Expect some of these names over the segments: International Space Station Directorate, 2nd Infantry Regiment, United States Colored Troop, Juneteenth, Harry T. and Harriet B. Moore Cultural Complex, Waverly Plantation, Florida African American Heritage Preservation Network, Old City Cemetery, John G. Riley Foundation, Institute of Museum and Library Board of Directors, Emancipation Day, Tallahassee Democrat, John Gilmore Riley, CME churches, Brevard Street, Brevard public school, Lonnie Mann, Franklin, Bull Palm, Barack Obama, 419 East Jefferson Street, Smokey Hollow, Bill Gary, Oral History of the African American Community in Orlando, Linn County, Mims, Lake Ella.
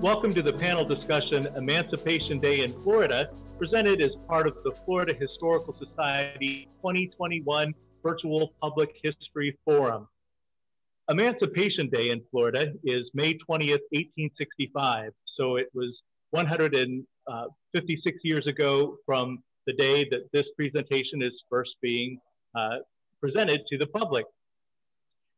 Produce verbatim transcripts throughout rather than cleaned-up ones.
Welcome to the panel discussion, Emancipation Day in Florida, presented as part of the Florida Historical Society twenty twenty-one Virtual Public History Forum. Emancipation Day in Florida is May twentieth, eighteen sixty-five, so it was one hundred fifty-six years ago from the day that this presentation is first being uh, presented to the public.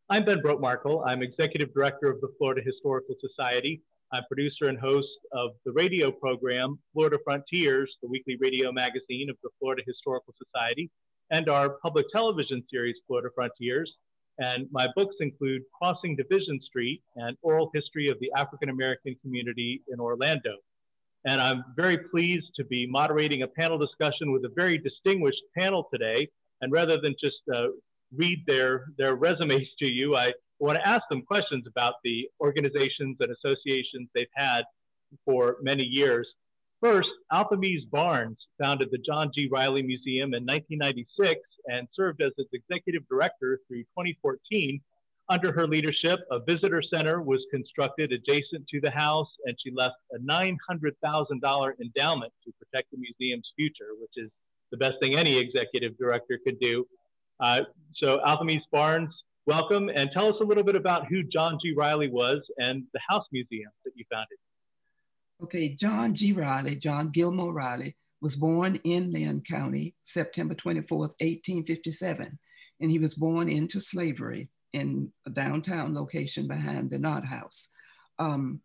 I'm Ben Brotemarkle. I'm Executive Director of the Florida Historical Society. I'm producer and host of the radio program, Florida Frontiers, the weekly radio magazine of the Florida Historical Society, and our public television series, Florida Frontiers. And my books include Crossing Division Street and Oral History of the African American Community in Orlando. And I'm very pleased to be moderating a panel discussion with a very distinguished panel today. And rather than just uh, read their, their resumes to you, I want to ask them questions about the organizations and associations they've had for many years. First, Althemese Barnes founded the John G. Riley Museum in nineteen ninety-six and served as its executive director through twenty fourteen. Under her leadership, a visitor center was constructed adjacent to the house, and she left a nine hundred thousand dollar endowment to protect the museum's future, which is the best thing any executive director could do. Uh, so Althemese Barnes, welcome, and tell us a little bit about who John G. Riley was and the house museum that you founded. Okay, John G. Riley, John Gilmore Riley, was born in Linn County, September twenty-fourth, eighteen fifty-seven, and he was born into slavery in a downtown location behind the Knott House. Um,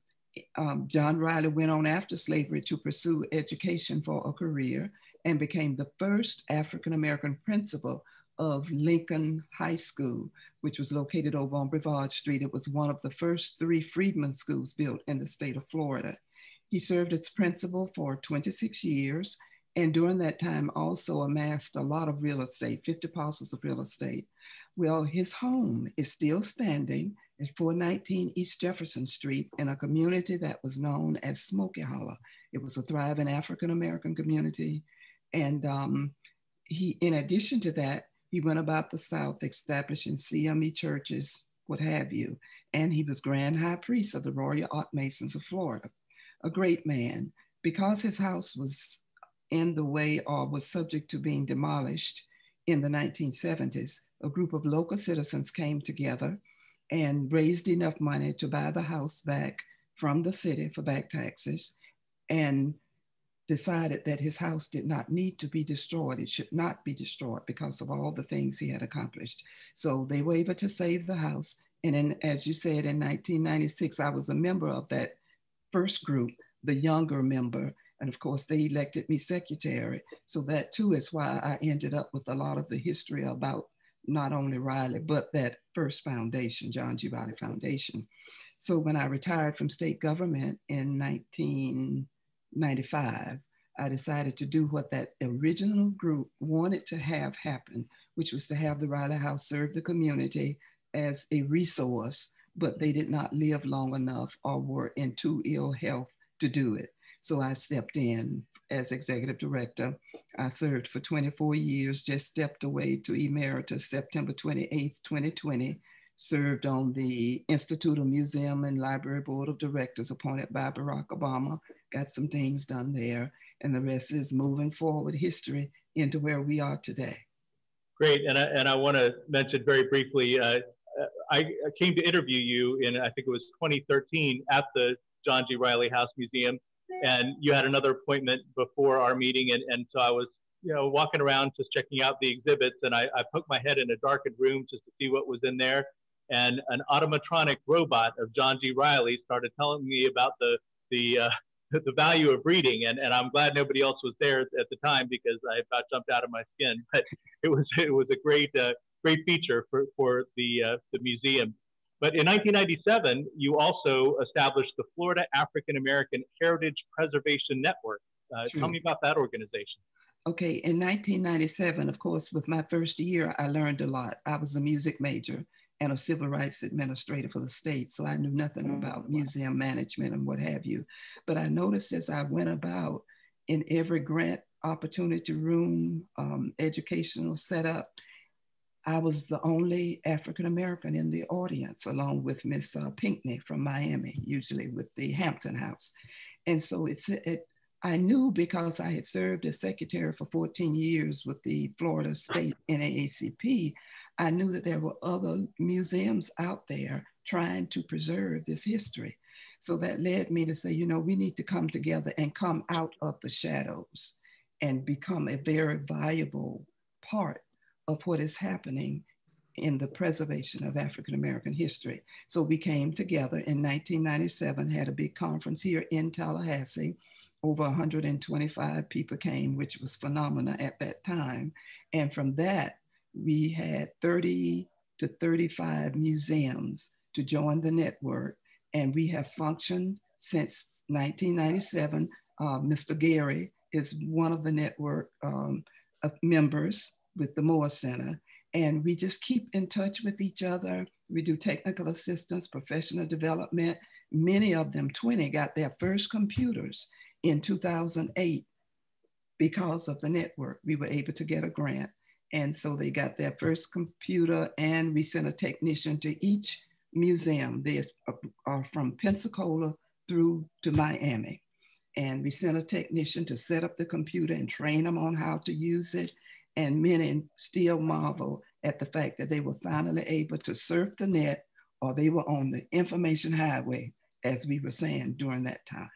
um, John Riley went on after slavery to pursue education for a career and became the first African-American principal of Lincoln High School, which was located over on Brevard Street. It was one of the first three freedmen schools built in the state of Florida. He served as principal for twenty-six years, and during that time also amassed a lot of real estate, fifty parcels of real estate. Well, his home is still standing at four nineteen East Jefferson Street in a community that was known as Smokey Hollow. It was a thriving African-American community. And um, he, in addition to that, he went about the South establishing C M E churches, what have you. And he was Grand High Priest of the Royal Art Masons of Florida. A great man. Because his house was in the way or was subject to being demolished in the nineteen seventies, a group of local citizens came together and raised enough money to buy the house back from the city for back taxes, and decided that his house did not need to be destroyed. It should not be destroyed because of all the things he had accomplished. So they wavered to save the house. And then, as you said, in nineteen ninety-six, I was a member of that first group, the younger member. And of course, they elected me secretary. So that too is why I ended up with a lot of the history about not only Riley, but that first foundation, John G. Riley Foundation. So when I retired from state government in nineteen ninety-five, I decided to do what that original group wanted to have happen, which was to have the Riley House serve the community as a resource, but they did not live long enough or were in too ill health to do it. So I stepped in as executive director. I served for twenty-four years, just stepped away to emeritus September twenty-eighth, twenty twenty, served on the Institute of Museum and Library Board of Directors appointed by Barack Obama, got some things done there, and the rest is moving forward history into where we are today. Great, and I, and I wanna mention very briefly, uh, I came to interview you in, I think it was twenty thirteen, at the John G. Riley House Museum, and you had another appointment before our meeting, and, and so I was you know, walking around just checking out the exhibits, and I, I poked my head in a darkened room just to see what was in there, and an automatronic robot of John G. Riley started telling me about the, the, uh, the value of reading, and, and I'm glad nobody else was there at the time because I about jumped out of my skin, but it was, it was a great, uh, great feature for, for the, uh, the museum. But in nineteen ninety-seven, you also established the Florida African American Heritage Preservation Network. Uh, tell me about that organization. Okay, in nineteen ninety-seven, of course, with my first year, I learned a lot. I was a music major and a civil rights administrator for the state, so I knew nothing about museum management and what have you. But I noticed as I went about in every grant opportunity room, um, educational setup, I was the only African American in the audience, along with Miss uh, Pinkney from Miami, usually with the Hampton House. And so it's, it, I knew because I had served as secretary for fourteen years with the Florida State N double A C P, I knew that there were other museums out there trying to preserve this history. So that led me to say, you know, we need to come together and come out of the shadows and become a very viable part of what is happening in the preservation of African American history. So we came together in nineteen ninety-seven, had a big conference here in Tallahassee. Over one hundred twenty-five people came, which was phenomenal at that time. And from that, we had thirty to thirty-five museums to join the network. And we have functioned since nineteen ninety-seven. Uh, Mister Gary is one of the network um, of members with the Moore Center. And we just keep in touch with each other. We do technical assistance, professional development. Many of them, twenty, got their first computers in two thousand eight because of the network. We were able to get a grant. And so they got their first computer, and we sent a technician to each museum. They are from Pensacola through to Miami. And we sent a technician to set up the computer and train them on how to use it. And many still marvel at the fact that they were finally able to surf the net, or they were on the information highway, as we were saying during that time.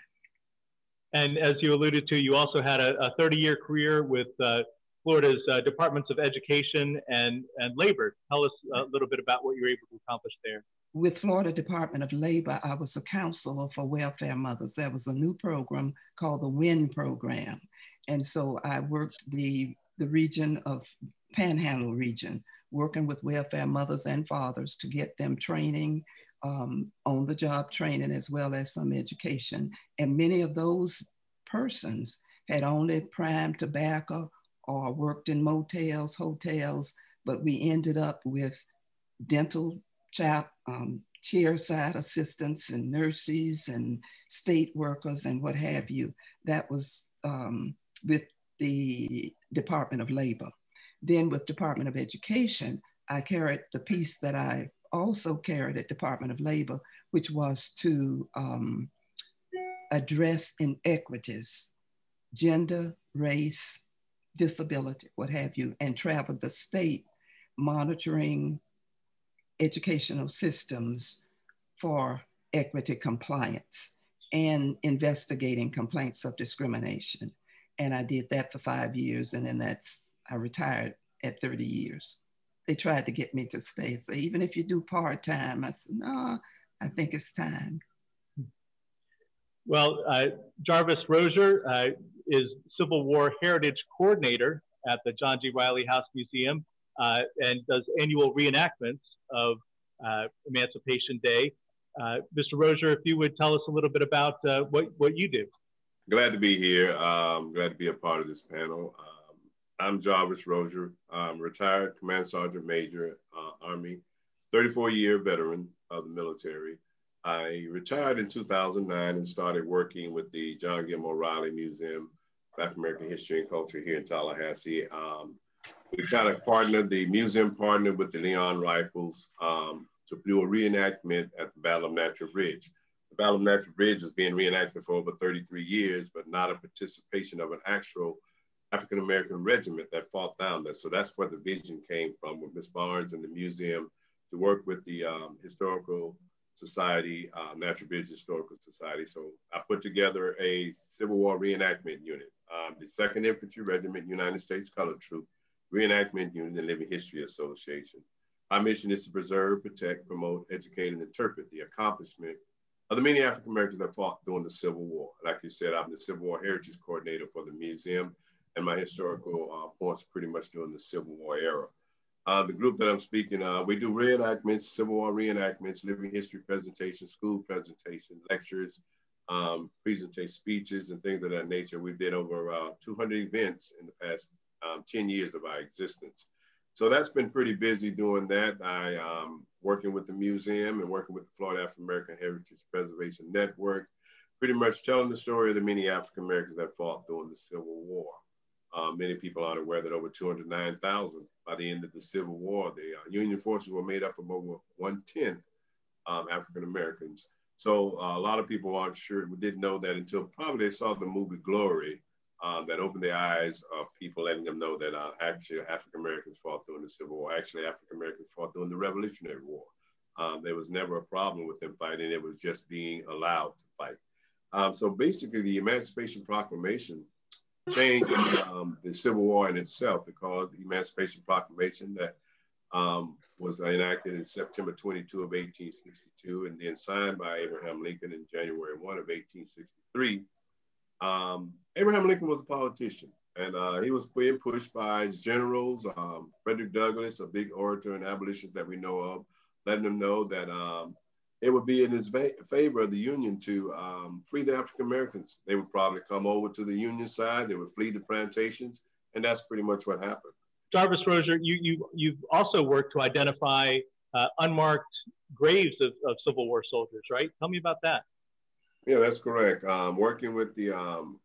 And as you alluded to, you also had a thirty-year career with uh, Florida's uh, Departments of Education and, and Labor. Tell us a little bit about what you were able to accomplish there. With Florida Department of Labor, I was a counselor for welfare mothers. There was a new program called the WIN program. And so I worked the, the region of Panhandle region, working with welfare mothers and fathers to get them training, um, on-the-job training, as well as some education. And many of those persons had only prime tobacco or worked in motels, hotels, but we ended up with dental child, um, chairside assistants and nurses and state workers and what have you. That was um, with the Department of Labor. Then with Department of Education, I carried the piece that I also carried at Department of Labor, which was to um, address inequities, gender, race, disability, what have you, and traveled the state monitoring educational systems for equity compliance and investigating complaints of discrimination. And I did that for five years, and then that's, I retired at thirty years. They tried to get me to stay. So even if you do part-time, I said, no, I think it's time. Well, uh, Jarvis Rosier uh, is Civil War Heritage Coordinator at the John G. Riley House Museum uh, and does annual reenactments of uh, Emancipation Day. Uh, Mister Rosier, if you would tell us a little bit about uh, what, what you do. Glad to be here. Um, glad to be a part of this panel. Um, I'm Jarvis Rosier, I'm retired Command Sergeant Major, uh, Army, thirty-four year veteran of the military. I retired in two thousand nine and started working with the John Gilmore Riley Museum of African American History and Culture here in Tallahassee. Um, we kind of partnered, the museum partnered with the Leon Rifles um, to do a reenactment at the Battle of Natural Bridge. The Battle of Natural Bridge is being reenacted for over thirty-three years, but not a participation of an actual African American regiment that fought down there. So that's where the vision came from with Miz Barnes and the museum to work with the um, historical Society, uh, Natural Bridge Historical Society. So I put together a Civil War reenactment unit, um, the second Infantry Regiment, United States Colored Troop, Reenactment Unit, and Living History Association. Our mission is to preserve, protect, promote, educate, and interpret the accomplishment of the many African Americans that fought during the Civil War. Like you said, I'm the Civil War Heritage Coordinator for the museum, and my historical uh, points pretty much during the Civil War era. Uh, the group that I'm speaking of, we do reenactments, Civil War reenactments, living history presentations, school presentations, lectures, um, presentation speeches, and things of that nature. We've did over uh, two hundred events in the past um, ten years of our existence. So that's been pretty busy doing that. I um, working with the museum and working with the Florida African American Heritage Preservation Network, pretty much telling the story of the many African Americans that fought during the Civil War. Um, many people aren't aware that over two hundred nine thousand by the end of the Civil War, the uh, Union forces were made up of over one-tenth um, African Americans. So uh, a lot of people aren't sure, didn't know that until probably they saw the movie Glory, um, that opened the eyes of people, letting them know that uh, actually African Americans fought during the Civil War. Actually, African Americans fought during the Revolutionary War. Um, there was never a problem with them fighting. It was just being allowed to fight. Um, so basically, the Emancipation Proclamation changed um, the Civil War in itself, because the Emancipation Proclamation that um, was enacted in September twenty-second of eighteen sixty-two and then signed by Abraham Lincoln in January first of eighteen sixty-three. Um, Abraham Lincoln was a politician, and uh, he was being pushed by generals, um, Frederick Douglass, a big orator and abolitionist that we know of, letting them know that um, it would be in his favor of the Union to um, free the African Americans. They would probably come over to the Union side, they would flee the plantations, and that's pretty much what happened. Jarvis Rosier, you, you, you've also worked to identify uh, unmarked graves of, of Civil War soldiers, right? Tell me about that. Yeah, that's correct. Um, working with the, um,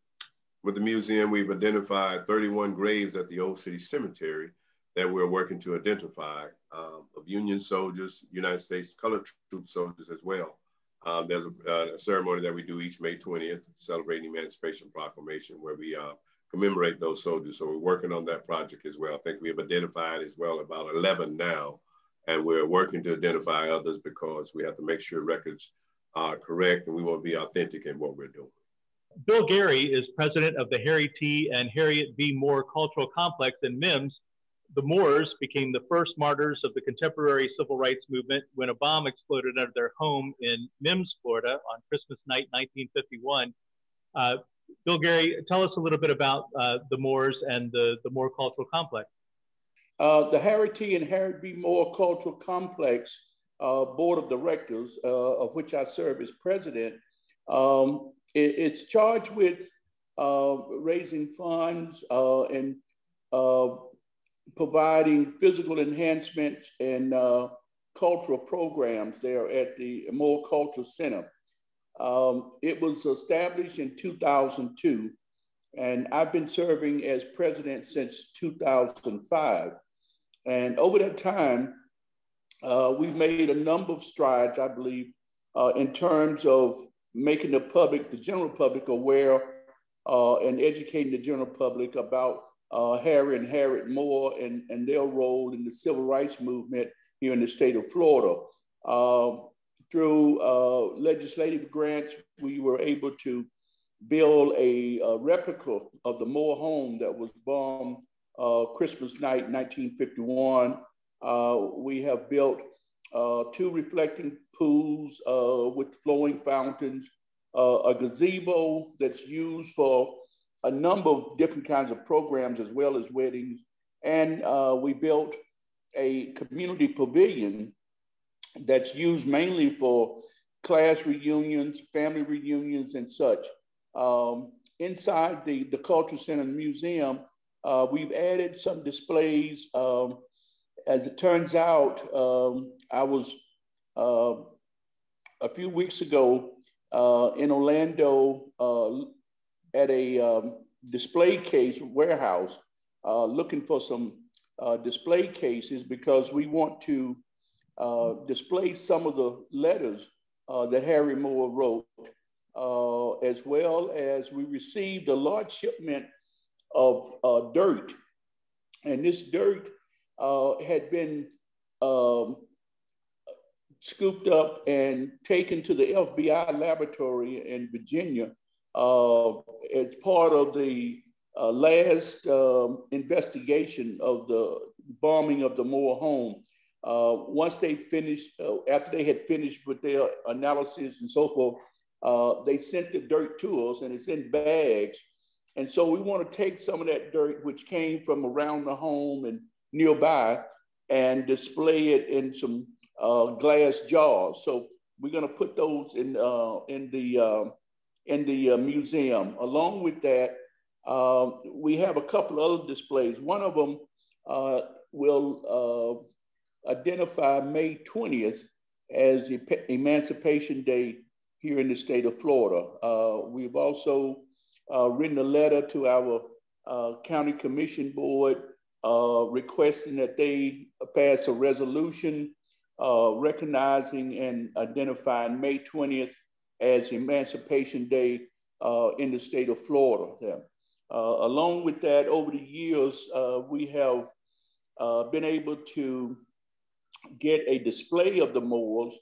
with the museum, we've identified thirty-one graves at the Old City Cemetery that we're working to identify um, of Union soldiers, United States colored troop soldiers as well. Um, there's a, a ceremony that we do each May twentieth, celebrating the Emancipation Proclamation, where we uh, commemorate those soldiers. So we're working on that project as well. I think we have identified as well about eleven now, and we're working to identify others, because we have to make sure records are correct and we want to be authentic in what we're doing. Bill Gary is president of the Harry T. and Harriet B. Moore Cultural Complex in Mims. The Moores became the first martyrs of the contemporary civil rights movement when a bomb exploded out of their home in Mims, Florida on Christmas night, nineteen fifty-one. Uh, Bill Gary, tell us a little bit about uh, the Moores and the, the Moore Cultural Complex. Uh, the Harry T. and Harriet B. Moore Cultural Complex uh, Board of Directors, uh, of which I serve as president, um, it, it's charged with uh, raising funds uh, and uh, providing physical enhancements and uh, cultural programs there at the Moore Cultural Center. Um, it was established in two thousand two, and I've been serving as president since two thousand five. And over that time, uh, we've made a number of strides, I believe, uh, in terms of making the public, the general public, aware uh, and educating the general public about Uh, Harry and Harriet Moore and, and their role in the civil rights movement here in the state of Florida. Uh, through uh, legislative grants, we were able to build a, a replica of the Moore home that was bombed uh, Christmas night, nineteen fifty-one. Uh, we have built uh, two reflecting pools uh, with flowing fountains, uh, a gazebo that's used for a number of different kinds of programs as well as weddings. And uh, we built a community pavilion that's used mainly for class reunions, family reunions, and such. Um, inside the, the Cultural Center and Museum, uh, we've added some displays. Um, as it turns out, um, I was uh, a few weeks ago uh, in Orlando, uh, at a um, display case warehouse, uh, looking for some uh, display cases, because we want to uh, display some of the letters uh, that Harry Moore wrote, uh, as well as we received a large shipment of uh, dirt. And this dirt uh, had been um, scooped up and taken to the F B I laboratory in Virginia Uh, as part of the uh, last uh, investigation of the bombing of the Moore home. Uh, once they finished, uh, after they had finished with their analysis and so forth, uh, they sent the dirt to us, and it's in bags. And so we want to take some of that dirt, which came from around the home and nearby, and display it in some uh, glass jars. So we're going to put those in, uh, in the uh, in the uh, museum. Along with that, uh, we have a couple of other displays. One of them uh, will uh, identify May twentieth as Emancipation Day here in the state of Florida. Uh, we've also uh, written a letter to our uh, County Commission Board uh, requesting that they pass a resolution uh, recognizing and identifying May twentieth as Emancipation Day uh, in the state of Florida. Yeah. Uh, along with that, over the years, uh, we have uh, been able to get a display of the Moors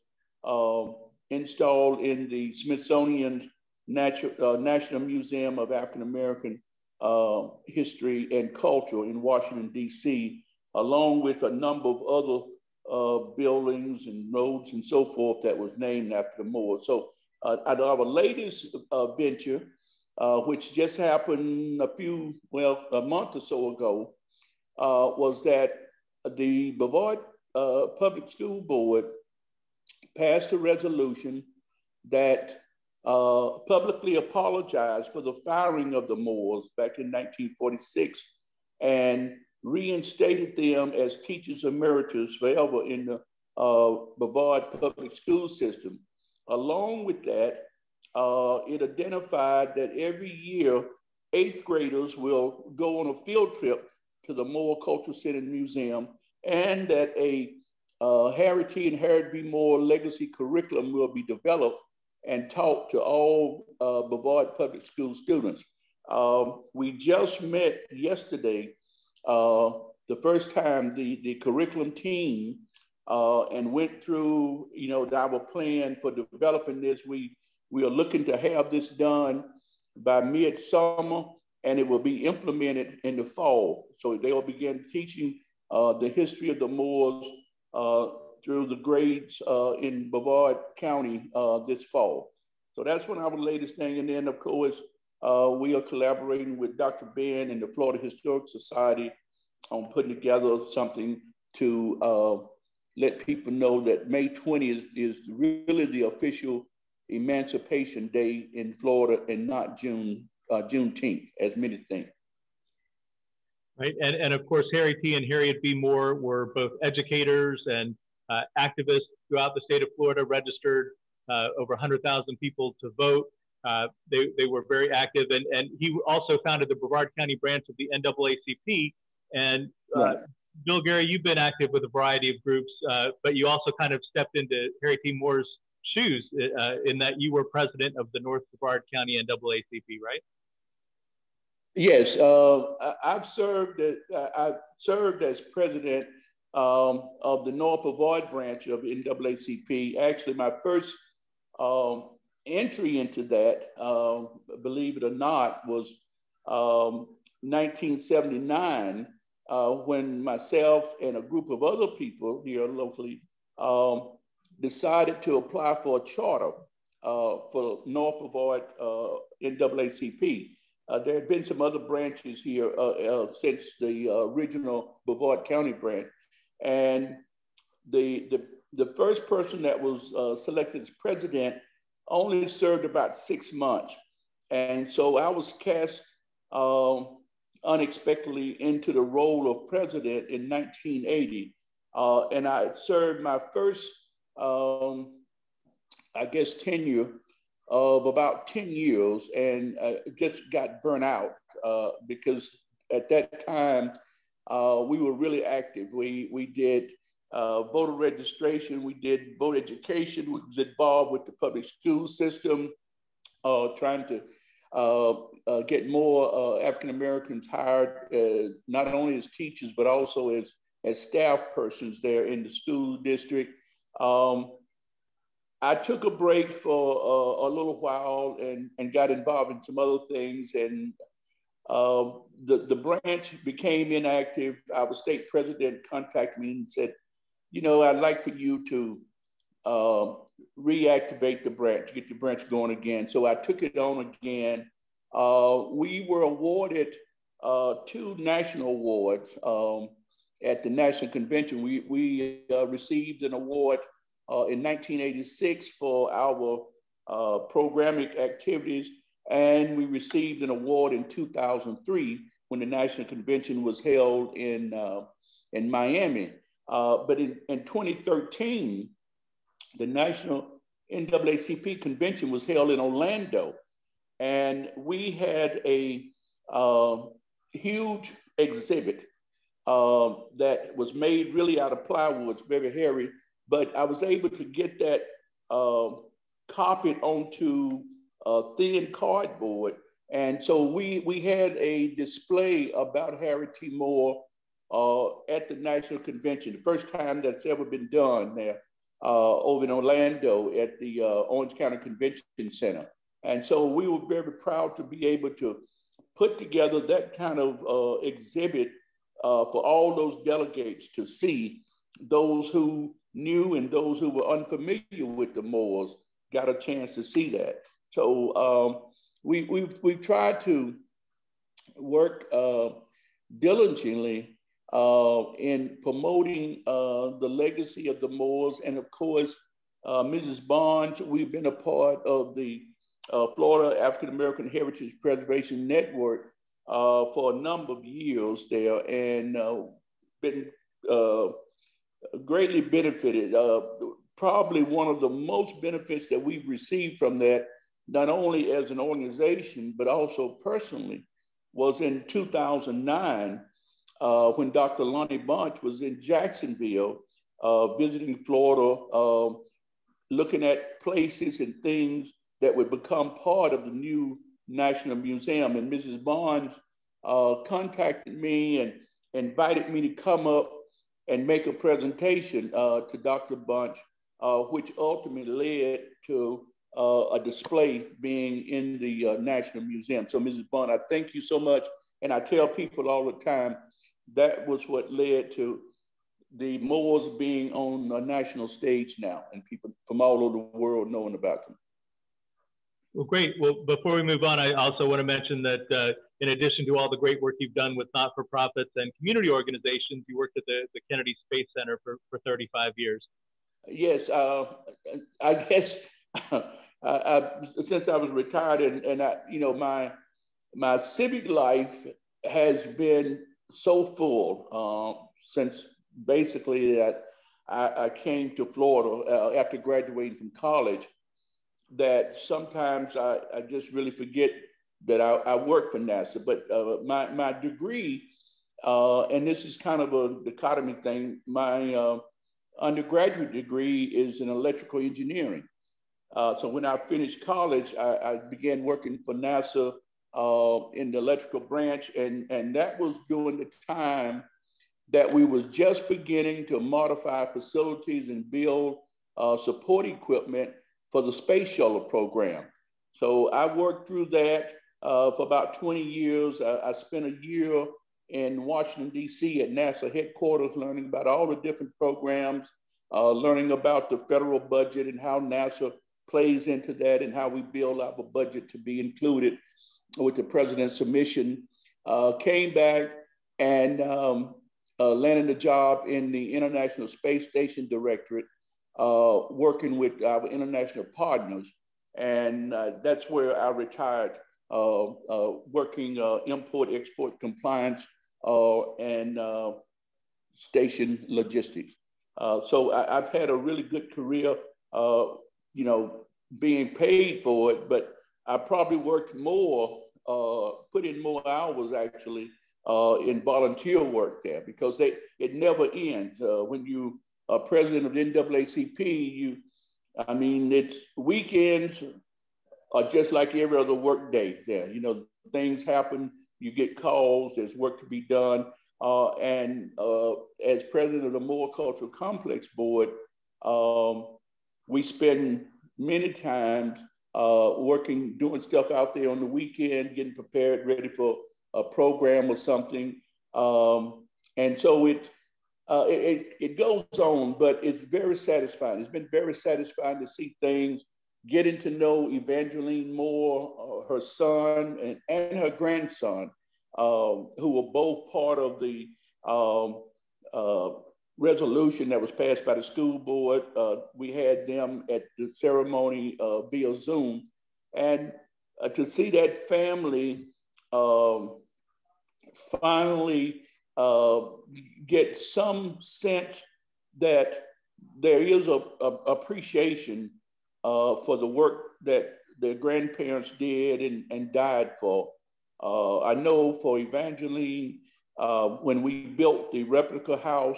uh, installed in the Smithsonian Natural, uh, National Museum of African American uh, History and Culture in Washington, D C, along with a number of other uh, buildings and roads and so forth that was named after the Moors. So uh, at our latest uh, venture, Uh, which just happened a few, well, a month or so ago, uh, was that the Brevard uh, Public School Board passed a resolution that uh, publicly apologized for the firing of the Moors back in nineteen forty-six and reinstated them as teachers emeritus forever in the uh, Brevard public school system. Along with that, Uh, it identified that every year, eighth graders will go on a field trip to the Moore Cultural Center Museum, and that a uh, Harriet and Harriet B. Moore legacy curriculum will be developed and taught to all uh, Brevard Public School students. Um, we just met yesterday, uh, the first time the, the curriculum team uh, and went through, you know, our plan for developing this. We We are looking to have this done by mid-summer, and it will be implemented in the fall. So they will begin teaching uh, the history of the Moors uh, through the grades uh, in Brevard County uh, this fall. So that's one of our latest thing. And then, of course, uh, we are collaborating with Doctor Ben and the Florida Historical Society on putting together something to uh, let people know that May twentieth is really the official Emancipation Day in Florida, and not June uh, Juneteenth, as many think. Right, and and of course, Harry T. and Harriet B. Moore were both educators and uh, activists throughout the state of Florida. Registered uh, over one hundred thousand people to vote. Uh, they they were very active, and and he also founded the Brevard County branch of the N double A C P. And uh, right. Bill Gary, you've been active with a variety of groups, uh, but you also kind of stepped into Harriet T. Moore's shoes uh, in that you were president of the North Brevard County N double A C P, right? Yes, uh, I've served. Uh, I've served as president um, of the North Brevard branch of N double A C P. Actually, my first um, entry into that, uh, believe it or not, was um, nineteen seventy-nine, uh, when myself and a group of other people here locally Um, decided to apply for a charter uh, for North Brevard uh, N double A C P. Uh, there had been some other branches here uh, uh, since the uh, original Brevard County branch. And the, the, the first person that was uh, selected as president only served about six months. And so I was cast um, unexpectedly into the role of president in nineteen eighty. Uh, and I served my first Um, I guess tenure of about ten years, and uh, just got burnt out uh, because at that time uh, we were really active. We we did uh, voter registration, we did voter education, we was involved with the public school system, uh, trying to uh, uh, get more uh, African Americans hired, uh, not only as teachers but also as as staff persons there in the school district. Um, I took a break for uh, a little while and, and got involved in some other things, and uh, the, the branch became inactive. Our state president contacted me and said, you know, I'd like for you to uh, reactivate the branch, get the branch going again. So I took it on again. Uh, we were awarded uh, two national awards. Um, At the National Convention, we, we uh, received an award uh, in nineteen eighty-six for our uh, programming activities, and we received an award in two thousand three when the National Convention was held in, uh, in Miami. Uh, but in, in twenty thirteen, the National N double A C P Convention was held in Orlando, and we had a uh, huge exhibit um, that was made really out of plywood. It's very hairy, but I was able to get that um, copied onto uh, thin cardboard. And so we, we had a display about Harry T. Moore uh, at the National Convention, the first time that's ever been done there uh, over in Orlando at the uh, Orange County Convention Center. And so we were very proud to be able to put together that kind of uh, exhibit uh, for all those delegates to see. Those who knew and those who were unfamiliar with the Moors got a chance to see that. So um, we, we've, we've tried to work uh, diligently uh, in promoting uh, the legacy of the Moors. And of course, uh, Missus Barnes, we've been a part of the Uh, Florida African American Heritage Preservation Network uh, for a number of years there, and uh, been uh, greatly benefited. Uh, probably one of the most benefits that we've received from that, not only as an organization, but also personally, was in two thousand nine uh, when Doctor Lonnie Bunch was in Jacksonville uh, visiting Florida, uh, looking at places and things that would become part of the new National Museum. And Missus Barnes uh, contacted me and invited me to come up and make a presentation uh, to Doctor Bunch, uh, which ultimately led to uh, a display being in the uh, National Museum. So Missus Barnes, I thank you so much. And I tell people all the time, that was what led to the Moors being on a national stage now and people from all over the world knowing about them. Well, great. Well, before we move on, I also want to mention that uh, in addition to all the great work you've done with not-for-profits and community organizations, you worked at the, the Kennedy Space Center for, for thirty-five years. Yes, uh, I guess I, I, since I was retired and, and I, you know, my, my civic life has been so full uh, since basically that I, I came to Florida uh, after graduating from college, that sometimes I, I just really forget that I, I work for NASA. But uh, my, my degree, uh, and this is kind of a dichotomy thing, my uh, undergraduate degree is in electrical engineering. Uh, so when I finished college, I, I began working for NASA uh, in the electrical branch. And, and that was during the time that we was just beginning to modify facilities and build uh, support equipment for the space shuttle program. So I worked through that uh, for about twenty years. I, I spent a year in Washington, D C at NASA headquarters, learning about all the different programs, uh, learning about the federal budget and how NASA plays into that and how we build up a budget to be included with the president's submission. Uh, came back and um, uh, landed a job in the International Space Station Directorate, Uh, working with our international partners. And uh, that's where I retired, uh, uh, working uh, import, export compliance uh, and uh, station logistics. Uh, so I, I've had a really good career, uh, you know, being paid for it, but I probably worked more, uh, put in more hours actually uh, in volunteer work there, because they, it never ends. Uh, when you Uh, president of the N double A C P, you, I mean, it's weekends are just like every other work day there. You know, things happen, you get calls, there's work to be done. Uh, and uh, as president of the Moore Cultural Complex Board, um, we spend many times uh, working, doing stuff out there on the weekend, getting prepared, ready for a program or something. Um, and so it, Uh, it, it goes on, but it's very satisfying. It's been very satisfying to see things, getting to know Evangeline Moore, uh, her son, and, and her grandson, um, who were both part of the um, uh, resolution that was passed by the school board. Uh, we had them at the ceremony uh, via Zoom. And uh, to see that family um, finally Uh, get some sense that there is a, a appreciation uh, for the work that their grandparents did and, and died for. Uh, I know for Evangeline, uh, when we built the replica house,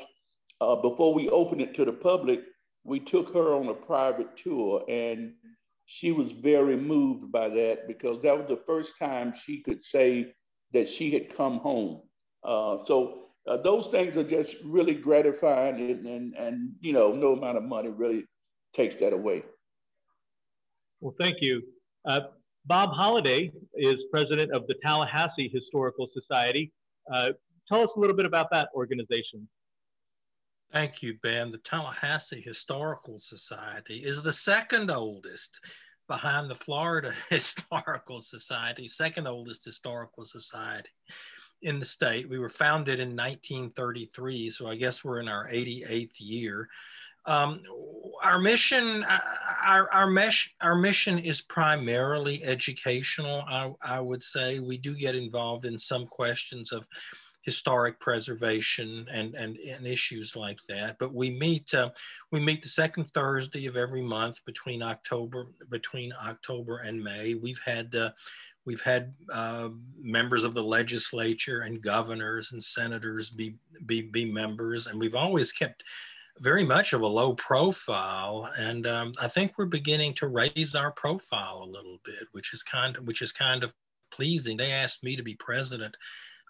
uh, before we opened it to the public, we took her on a private tour, and she was very moved by that because that was the first time she could say that she had come home. Uh, so uh, those things are just really gratifying, and, and, and you know, no amount of money really takes that away. Well, thank you. Uh, Bob Holladay is president of the Tallahassee Historical Society. Uh, tell us a little bit about that organization. Thank you, Ben. The Tallahassee Historical Society is the second oldest behind the Florida Historical Society, second oldest historical society in the state. We were founded in nineteen thirty-three, so I guess we're in our eighty-eighth year. Um, our mission, our, our, mesh, our mission is primarily educational, I, I would say. We do get involved in some questions of historic preservation and, and, and issues like that. But we meet, uh, we meet the second Thursday of every month between October, between October and May. We've had, uh, we've had uh, members of the legislature and governors and senators be, be, be members, and we've always kept very much of a low profile, and um, I think we're beginning to raise our profile a little bit, which is kind of which is kind of pleasing. They asked me to be president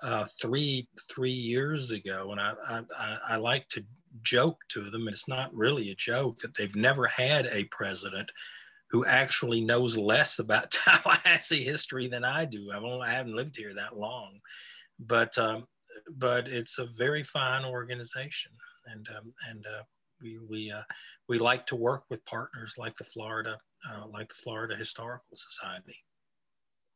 uh, three three years ago, and I, I I like to joke to them, and it's not really a joke, that they've never had a president who actually knows less about Tallahassee history than I do. I've only I haven't lived here that long, but um, but it's a very fine organization. And, um, and uh, we, we, uh, we like to work with partners like the Florida, uh, like the Florida Historical Society.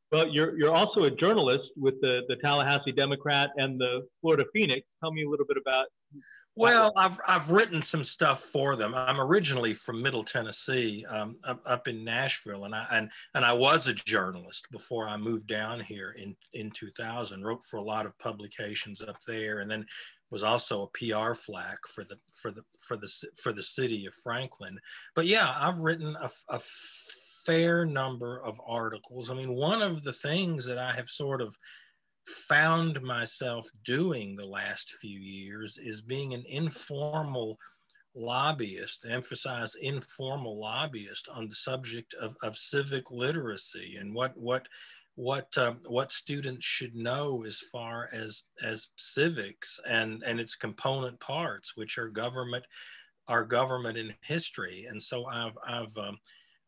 Well, you're, you're also a journalist with the, the Tallahassee Democrat and the Florida Phoenix. Tell me a little bit about that. Well, I've, I've written some stuff for them. I'm originally from Middle Tennessee, um, up, up in Nashville, and I, and, and I was a journalist before I moved down here in, in two thousand, wrote for a lot of publications up there, and then was also a P R flack for the for the for the for the city of Franklin. But yeah, I've written a, a fair number of articles. I mean, one of the things that I have sort of found myself doing the last few years is being an informal lobbyist, emphasize informal lobbyist on the subject of, of civic literacy and what what what uh, what students should know as far as as civics and and its component parts, which are government, our government and history. And so I've I've um,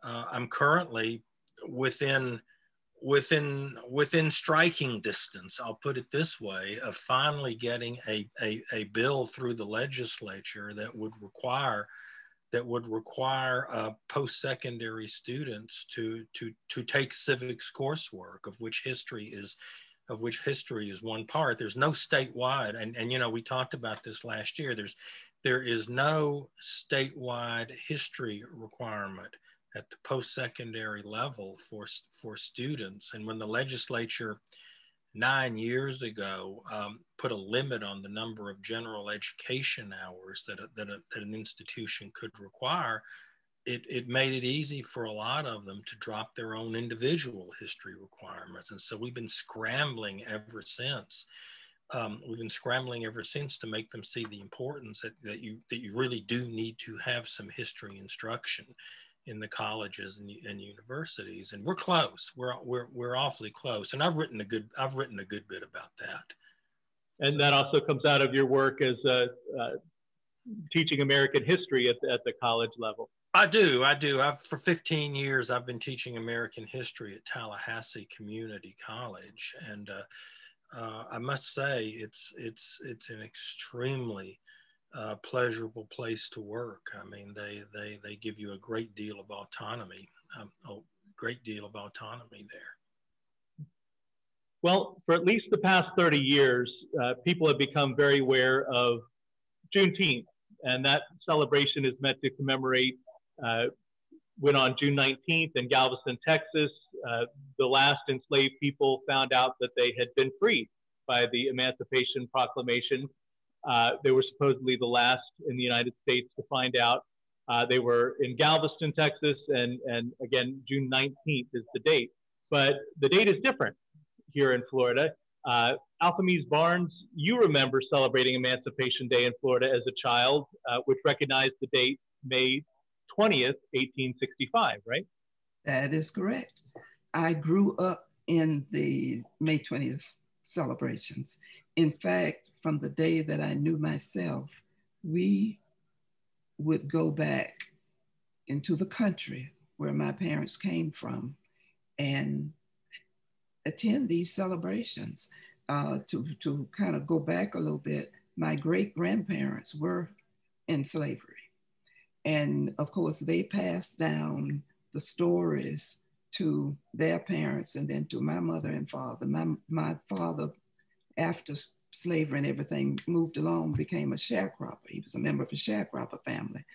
uh, I'm currently within within within striking distance, I'll put it this way, of finally getting a a, a bill through the legislature that would require. that would require uh, post-secondary students to to to take civics coursework, of which history is, of which history is one part. There's no statewide, and and you know we talked about this last year. There's there is no statewide history requirement at the post-secondary level for for students. And when the legislature nine years ago, um, put a limit on the number of general education hours that, a, that, a, that an institution could require, it, it made it easy for a lot of them to drop their own individual history requirements. And so we've been scrambling ever since. Um, we've been scrambling ever since to make them see the importance that, that, you, that you really do need to have some history instruction in the colleges and, and universities, and we're close. We're we're we're awfully close. And I've written a good I've written a good bit about that. And so, that also comes out of your work as uh, uh, teaching American history at the, at the college level. I do. I do. I've for fifteen years I've been teaching American history at Tallahassee Community College, and uh, uh, I must say it's it's it's an extremely Uh, pleasurable place to work. I mean, they they they give you a great deal of autonomy, um, a great deal of autonomy there. Well, for at least the past thirty years, uh, people have become very aware of Juneteenth, and that celebration is meant to commemorate uh, when on June nineteenth in Galveston, Texas, uh, the last enslaved people found out that they had been freed by the Emancipation Proclamation. Uh, they were supposedly the last in the United States to find out. Uh, they were in Galveston, Texas, and, and again, June nineteenth is the date. But the date is different here in Florida. Uh, Althemese Barnes, you remember celebrating Emancipation Day in Florida as a child, uh, which recognized the date May twentieth, eighteen sixty-five, right? That is correct. I grew up in the May twentieth celebrations. In fact, from the day that I knew myself, we would go back into the country where my parents came from and attend these celebrations. Uh, to, to kind of go back a little bit, my great-grandparents were in slavery. And of course, they passed down the stories to their parents and then to my mother and father. My, my father, after slavery and everything, moved along, became a sharecropper. He was a member of a sharecropper family.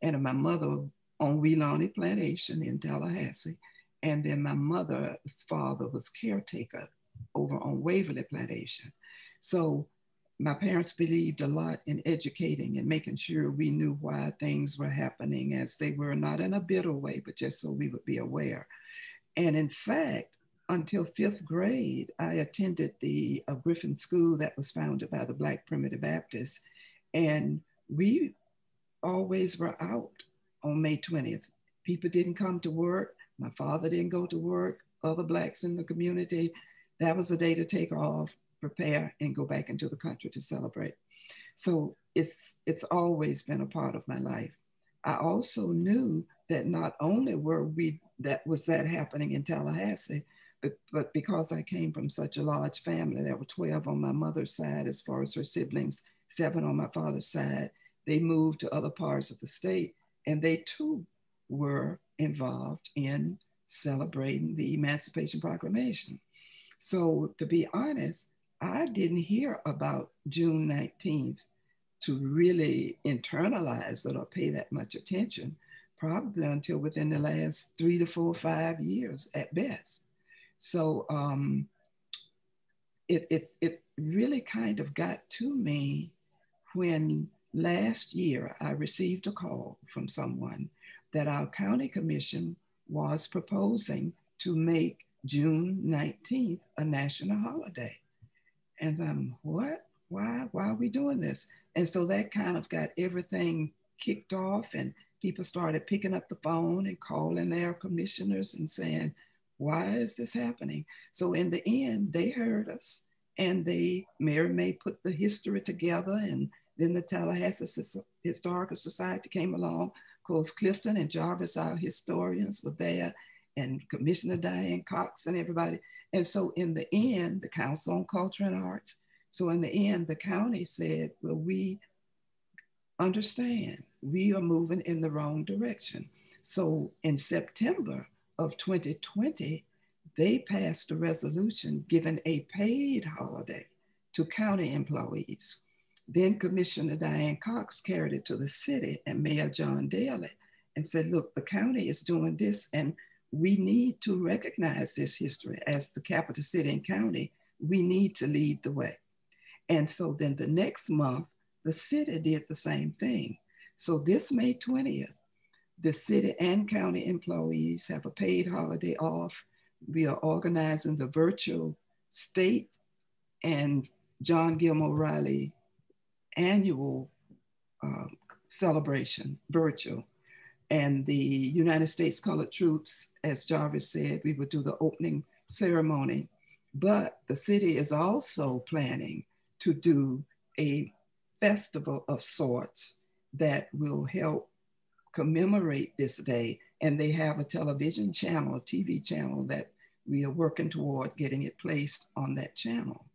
And my mother on Welani Plantation in Tallahassee. And then my mother's father was caretaker over on Waverly Plantation. So my parents believed a lot in educating and making sure we knew why things were happening as they were, not in a bitter way, but just so we would be aware. And in fact, until fifth grade, I attended the uh, Griffin School that was founded by the Black Primitive Baptists. And we always were out on May twentieth. People didn't come to work. My father didn't go to work. Other Blacks in the community, that was the day to take off, prepare, and go back into the country to celebrate. So it's, it's always been a part of my life. I also knew that not only were we, that was that happening in Tallahassee, but, but because I came from such a large family, there were twelve on my mother's side as far as her siblings, seven on my father's side, they moved to other parts of the state, and they too were involved in celebrating the Emancipation Proclamation. So to be honest, I didn't hear about June nineteenth to really internalize it or pay that much attention, probably until within the last three to four, five years at best. So um, it, it, it really kind of got to me when last year I received a call from someone that our county commission was proposing to make June nineteenth a national holiday. And I'm, what, why, why are we doing this? And so that kind of got everything kicked off, and people started picking up the phone and calling their commissioners and saying, why is this happening? So in the end, they heard us, and they, Mary May put the history together, and then the Tallahassee Historical Society came along. Of course, Clifton and Jarvis, our historians, were there, and Commissioner Diane Cox and everybody. And so in the end, the Council on Culture and Arts. So in the end, the county said, well, we understand we are moving in the wrong direction. So in September of twenty twenty, they passed a resolution giving a paid holiday to county employees. Then Commissioner Diane Cox carried it to the city and Mayor John Daley and said, look, the county is doing this, and we need to recognize this history as the capital city and county. We need to lead the way. And so then the next month, the city did the same thing. So this May twentieth, the city and county employees have a paid holiday off. We are organizing the virtual state and John Gilmore Riley annual uh, celebration, virtual. And the United States Colored Troops, as Jarvis said, we would do the opening ceremony. But the city is also planning to do a festival of sorts that will help commemorate this day. And they have a television channel, a T V channel, that we are working toward getting it placed on that channel.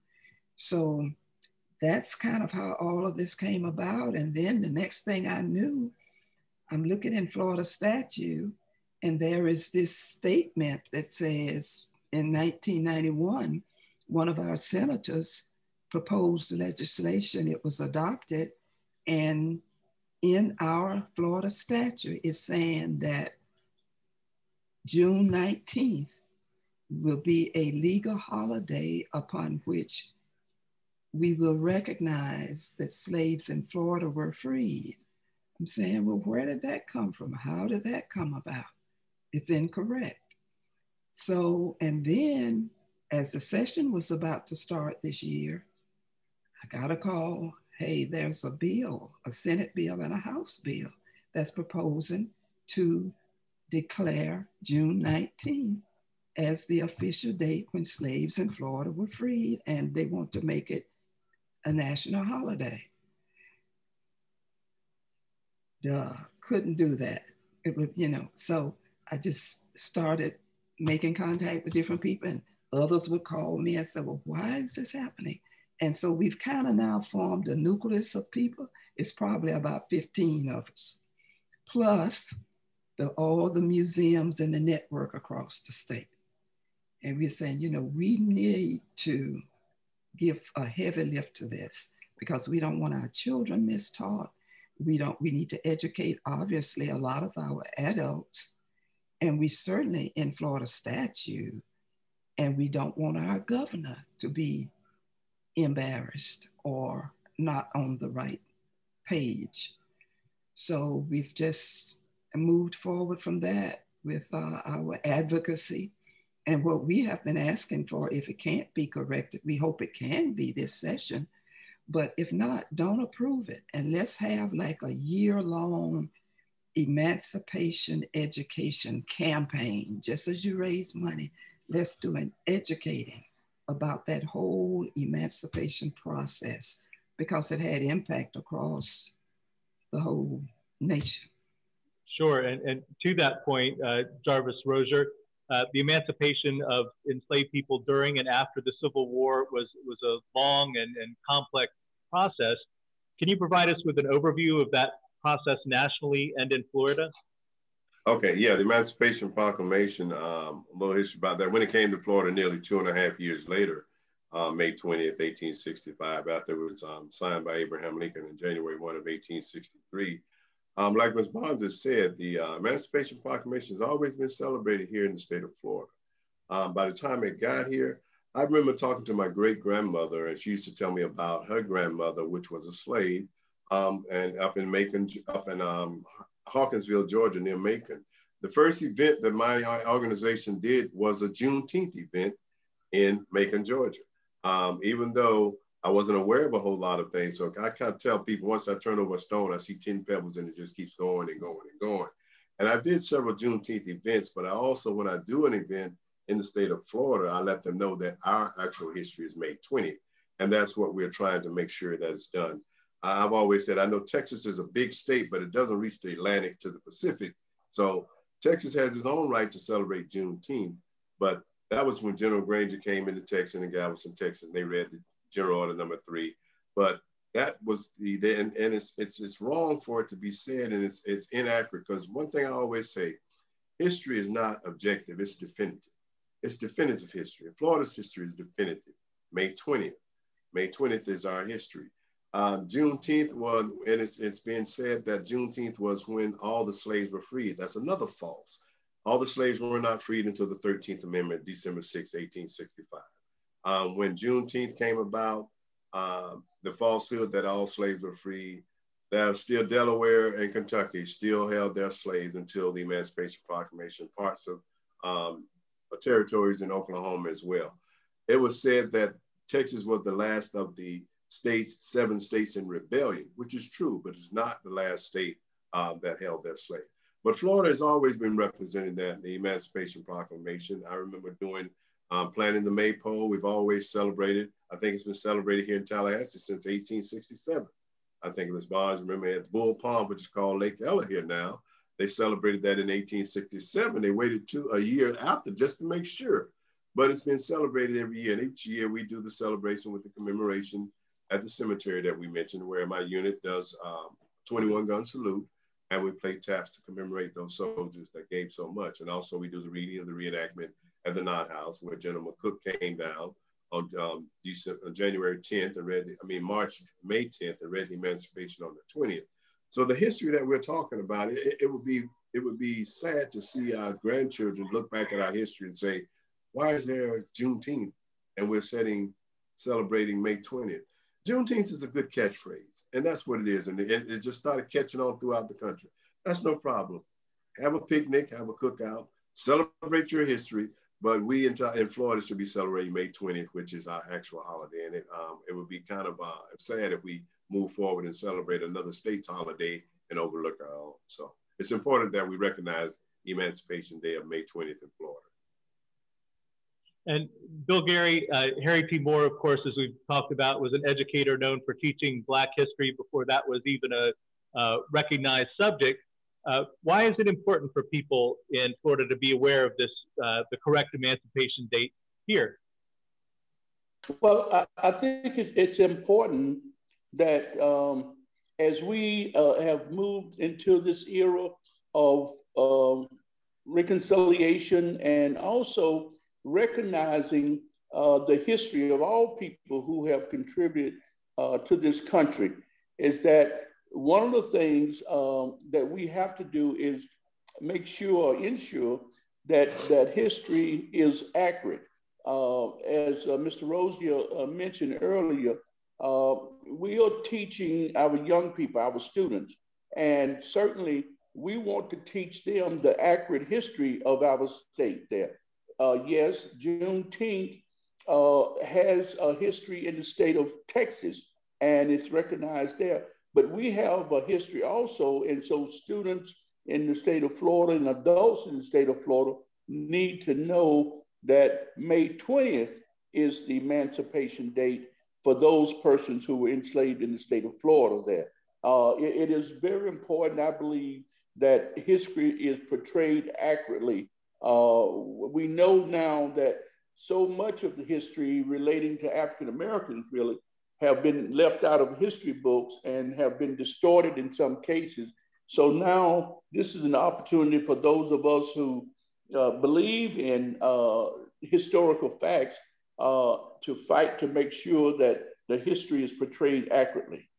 So that's kind of how all of this came about. And then the next thing I knew, I'm looking in Florida statute, and there is this statement that says in nineteen ninety-one, one of our senators proposed legislation. It was adopted, and in our Florida statute, it's saying that June nineteenth will be a legal holiday upon which we will recognize that slaves in Florida were freed. I'm saying, well, where did that come from? How did that come about? It's incorrect. So, and then as the session was about to start this year, I got a call, hey, there's a bill, a Senate bill and a House bill that's proposing to declare June nineteenth as the official date when slaves in Florida were freed, and they want to make it a national holiday. Duh, couldn't do that. It would, you know, so I just started making contact with different people, and others would call me and say, well, why is this happening? And so we've kind of now formed a nucleus of people. It's probably about fifteen of us, plus the, all the museums and the network across the state. And we're saying, you know, we need to give a heavy lift to this because we don't want our children mistaught. We don't, we need to educate, obviously, a lot of our adults, and we certainly in Florida statute, and we don't want our governor to be embarrassed or not on the right page. So we've just moved forward from that with uh, our advocacy. And what we have been asking for, if it can't be corrected, we hope it can be this session, but if not, don't approve it. And let's have like a year-long emancipation education campaign. Just as you raise money, let's do an educating about that whole emancipation process, because it had impact across the whole nation. Sure, and, and to that point, uh, Jarvis Rosier, uh, the emancipation of enslaved people during and after the Civil War was, was a long and, and complex process. Can you provide us with an overview of that process nationally and in Florida? Okay, yeah, the Emancipation Proclamation, um, a little history about that. When it came to Florida nearly two and a half years later, uh, May twentieth, eighteen sixty-five, after it was um, signed by Abraham Lincoln in January first of eighteen sixty-three, um, like Miz Barnes has said, the uh, Emancipation Proclamation has always been celebrated here in the state of Florida. Um, by the time it got here, I remember talking to my great-grandmother, and she used to tell me about her grandmother, which was a slave, um, and up in Macon, up in um, Hawkinsville, Georgia, near Macon. The first event that my organization did was a Juneteenth event in Macon, Georgia. Um, even though I wasn't aware of a whole lot of things, so I kind of tell people, once I turn over a stone, I see ten pebbles, and it just keeps going and going and going. And I did several Juneteenth events, but I also, when I do an event in the state of Florida, I let them know that our actual history is May twentieth, and that's what we're trying to make sure that it's done. I've always said, I know Texas is a big state, but it doesn't reach the Atlantic to the Pacific. So Texas has its own right to celebrate Juneteenth, but that was when General Granger came into Texas and in Galveston, Texas, and they read the General Order Number Three. But that was the, the and, and it's, it's, it's wrong for it to be said, and it's, it's inaccurate, because one thing I always say, history is not objective, it's definitive. It's definitive history. Florida's history is definitive. May twentieth. May twentieth is our history. Um, Juneteenth was, and it's, it's been said that Juneteenth was when all the slaves were freed. That's another false. All the slaves were not freed until the thirteenth Amendment, December sixth, eighteen sixty-five. Um, when Juneteenth came about, uh, the falsehood that all slaves were freed, that still Delaware and Kentucky still held their slaves until the Emancipation Proclamation, parts of um, territories in Oklahoma as well. It was said that Texas was the last of the states, seven states in rebellion, which is true, but it's not the last state uh, that held their slave. But Florida has always been representing that in the Emancipation Proclamation. I remember doing, um, planning the Maypole. We've always celebrated. I think it's been celebrated here in Tallahassee since eighteen sixty-seven. I think it was Barnes, remember, at Bull Palm, which is called Lake Ella here now. They celebrated that in eighteen sixty-seven. They waited two, a year after just to make sure. But it's been celebrated every year. And each year we do the celebration with the commemoration at the cemetery that we mentioned, where my unit does um, twenty-one gun salute, and we play taps to commemorate those soldiers that gave so much. And also we do the reading of the reenactment at the Knott House, where General McCook came down on um, December, January tenth and read, the, I mean, March, May tenth and read the Emancipation on the twentieth. So the history that we're talking about, it, it would be, it would be sad to see our grandchildren look back at our history and say, why is there a Juneteenth? And we're setting, celebrating May twentieth. Juneteenth is a good catchphrase, and that's what it is. And it, it just started catching on throughout the country. That's no problem. Have a picnic, have a cookout, celebrate your history, But we in, in Florida should be celebrating May twentieth, which is our actual holiday. And it, um, it would be kind of uh, sad if we move forward and celebrate another state's holiday and overlook our own. So it's important that we recognize Emancipation Day of May twentieth in Florida. And Bill Gary, uh, Harry P. Moore, of course, as we've talked about, was an educator known for teaching Black history before that was even a uh, recognized subject. Uh, why is it important for people in Florida to be aware of this, uh, the correct emancipation date here? Well, I, I think it's, it's important that um, as we uh, have moved into this era of uh, reconciliation and also recognizing uh, the history of all people who have contributed uh, to this country, is that one of the things um, that we have to do is make sure or ensure that that history is accurate. Uh, as uh, Mister Rosier uh, mentioned earlier, uh, we are teaching our young people, our students, and certainly we want to teach them the accurate history of our state there. Uh, yes, Juneteenth uh, has a history in the state of Texas, and it's recognized there. But we have a history also, and so students in the state of Florida and adults in the state of Florida need to know that May twentieth is the emancipation date for those persons who were enslaved in the state of Florida there. Uh, it, it is very important, I believe, that history is portrayed accurately. Uh, we know now that so much of the history relating to African Americans really have been left out of history books and have been distorted in some cases. So now this is an opportunity for those of us who uh, believe in uh, historical facts uh, to fight to make sure that the history is portrayed accurately.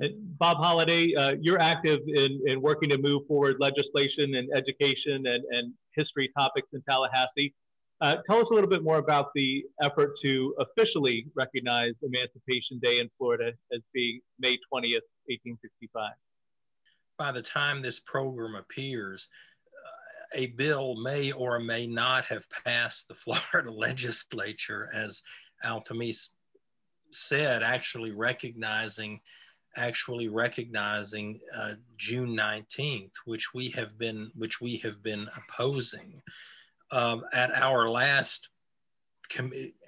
And Bob Holladay, uh, you're active in, in working to move forward legislation and education and, and history topics in Tallahassee. Uh, tell us a little bit more about the effort to officially recognize Emancipation Day in Florida as being May twentieth, eighteen sixty-five. By the time this program appears, uh, a bill may or may not have passed the Florida legislature, as Althemese said, actually recognizing actually recognizing uh, June nineteenth, which we have been, which we have been opposing. Um, at our last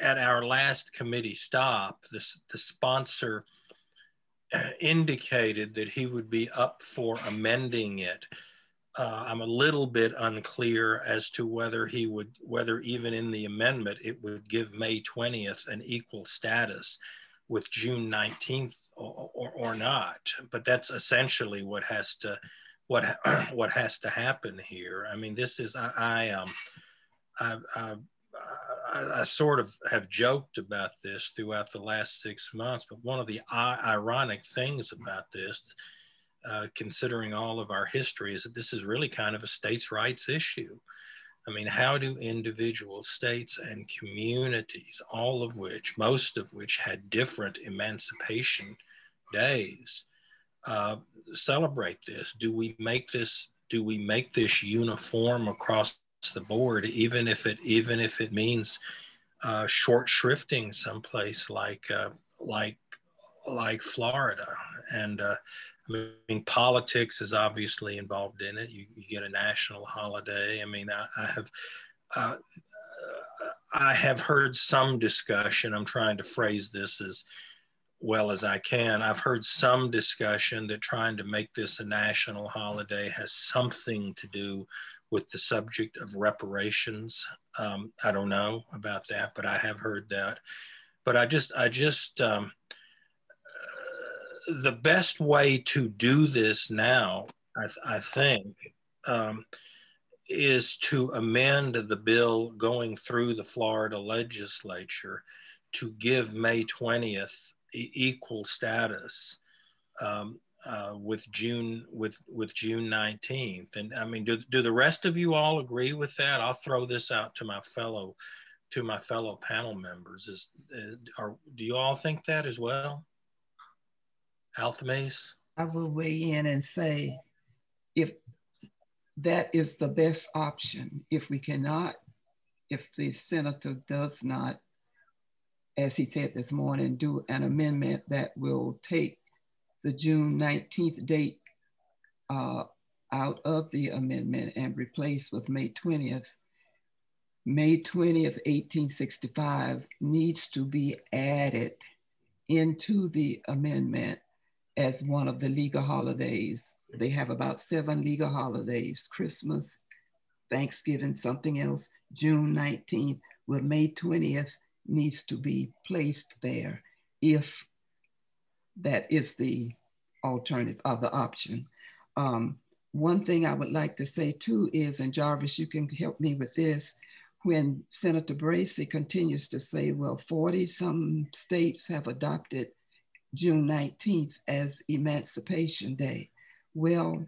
at our last committee stop, this, the sponsor indicated that he would be up for amending it. Uh, I'm a little bit unclear as to whether he would, whether even in the amendment it would give May twentieth an equal status with June nineteenth or, or, or not, but that's essentially what has to what what has to happen here. I mean, this is I, I um I, I I sort of have joked about this throughout the last six months, but one of the ironic things about this, uh, considering all of our history, is that this is really kind of a states' rights issue. I mean, how do individual states and communities, all of which, most of which had different emancipation days, uh, celebrate this? Do we make this, do we make this uniform across the board, even if it, even if it means uh, short shrifting someplace like, uh, like, like Florida? And uh, I mean, politics is obviously involved in it. You, you get a national holiday. I mean, I, I have, uh, I have heard some discussion. I'm trying to phrase this as well as I can. I've heard some discussion that trying to make this a national holiday has something to do with the subject of reparations. Um, I don't know about that, but I have heard that. But I just, I just. Um, The best way to do this now, I, th I think, um, is to amend the bill going through the Florida legislature to give May twentieth e equal status um, uh, with June with with June nineteenth. And I mean, do do the rest of you all agree with that? I'll throw this out to my fellow to my fellow panel members. Is uh, are do you all think that as well? Althemese? I will weigh in and say, if that is the best option. If we cannot, if the senator does not, as he said this morning, do an amendment that will take the June nineteenth date uh, out of the amendment and replace with May twentieth, May twentieth, eighteen sixty-five needs to be added into the amendment as one of the legal holidays. They have about seven legal holidays: Christmas, Thanksgiving, something else, June nineteenth, well, May twentieth needs to be placed there if that is the alternative or the option. Um, one thing I would like to say too is, and Jarvis, you can help me with this, when Senator Bracey continues to say, well, forty some states have adopted June nineteenth as Emancipation Day. Well,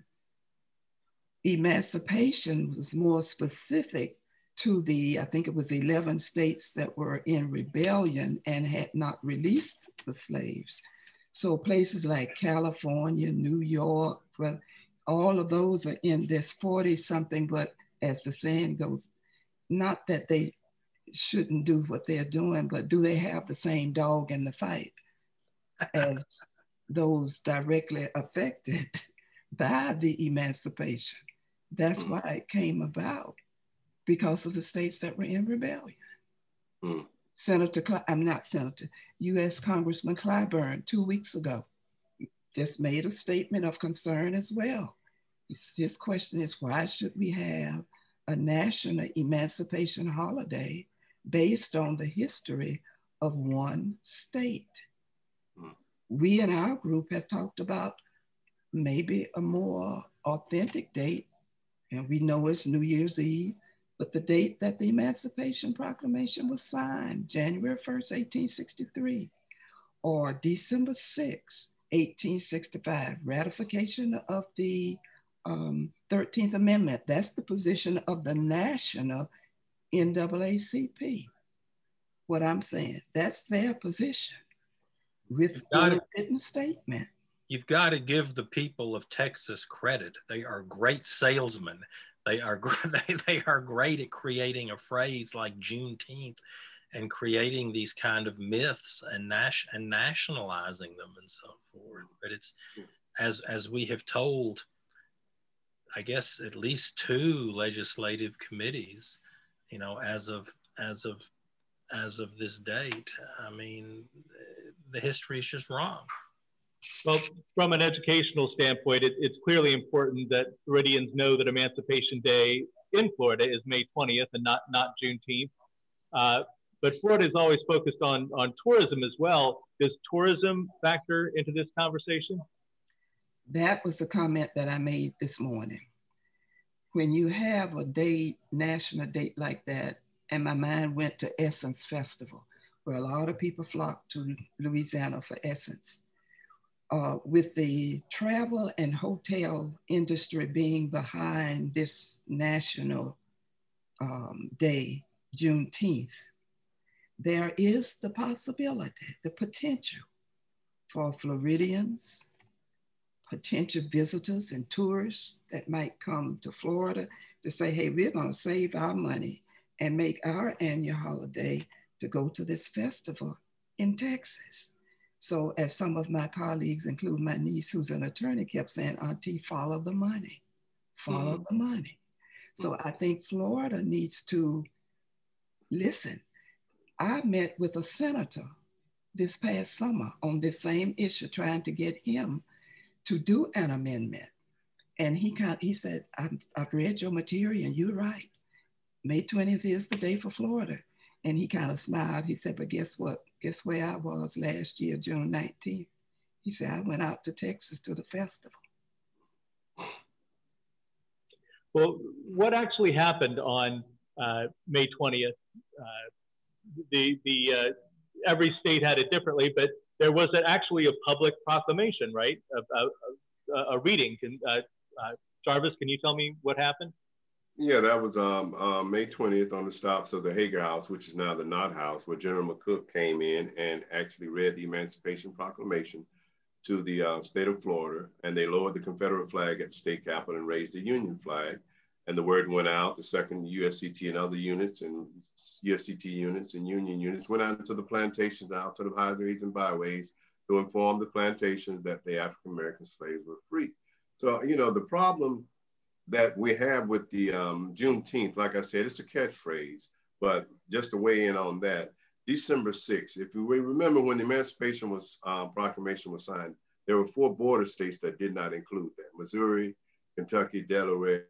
emancipation was more specific to the, I think it was eleven states that were in rebellion and had not released the slaves. So places like California, New York, well, all of those are in this forty something, but as the saying goes, not that they shouldn't do what they're doing, but do they have the same dog in the fight as those directly affected by the emancipation? That's why it came about, because of the states that were in rebellion. Mm. Senator, Cly I'm not Senator, U S Congressman Clyburn two weeks ago just made a statement of concern as well. His question is, why should we have a national emancipation holiday based on the history of one state? Mm. We in our group have talked about maybe a more authentic date, and we know it's New Year's Eve, but the date that the Emancipation Proclamation was signed, January first, eighteen sixty-three, or December sixth, eighteen sixty-five, ratification of the um, thirteenth Amendment. That's the position of the national N double A C P. What I'm saying, that's their position with a written statement. You've got to give the people of Texas credit. They are great salesmen. They are, they, they are great at creating a phrase like Juneteenth and creating these kind of myths and, nas and nationalizing them and so forth. But it's, as, as we have told, I guess, at least two legislative committees, you know, as of, as of, as of this date, I mean, the history is just wrong. Well, from an educational standpoint, it, it's clearly important that Floridians know that Emancipation Day in Florida is May twentieth and not, not Juneteenth. Uh, but Florida is always focused on, on tourism as well. Does tourism factor into this conversation? That was the comment that I made this morning. When you have a day, national date like that, and my mind went to Essence Festival, where a lot of people flock to Louisiana for Essence. Uh, with the travel and hotel industry being behind this national um, day, Juneteenth, there is the possibility, the potential for Floridians, potential visitors and tourists that might come to Florida to say, hey, we're gonna save our money and make our annual holiday to go to this festival in Texas. So as some of my colleagues, including my niece, who's an attorney, kept saying, Auntie, follow the money, follow mm-hmm. the money. So I think Florida needs to listen. I met with a senator this past summer on this same issue, trying to get him to do an amendment. And he, kind of, he said, I've, I've read your material and you're right. May twentieth is the day for Florida. And he kind of smiled. He said, but guess what? Guess where I was last year, June nineteenth? He said, I went out to Texas to the festival. Well, what actually happened on uh, May twentieth? Uh, the, the, uh, every state had it differently, but there was actually a public proclamation, right? A, a, a reading. Can, uh, uh, Jarvis, can you tell me what happened? Yeah, that was um, uh, May twentieth on the stops of the Hager House, which is now the Knott House, where General McCook came in and actually read the Emancipation Proclamation to the uh, state of Florida. And they lowered the Confederate flag at the state capitol and raised the Union flag. And the word went out, the second U S C T and other units and U S C T units and union units went out into the plantations, out to the highways and byways to inform the plantations that the African-American slaves were free. So, you know, the problem that we have with the um, Juneteenth, like I said, it's a catchphrase, but just to weigh in on that, December sixth, if we remember when the Emancipation was, uh, Proclamation was signed, there were four border states that did not include that: Missouri, Kentucky, Delaware,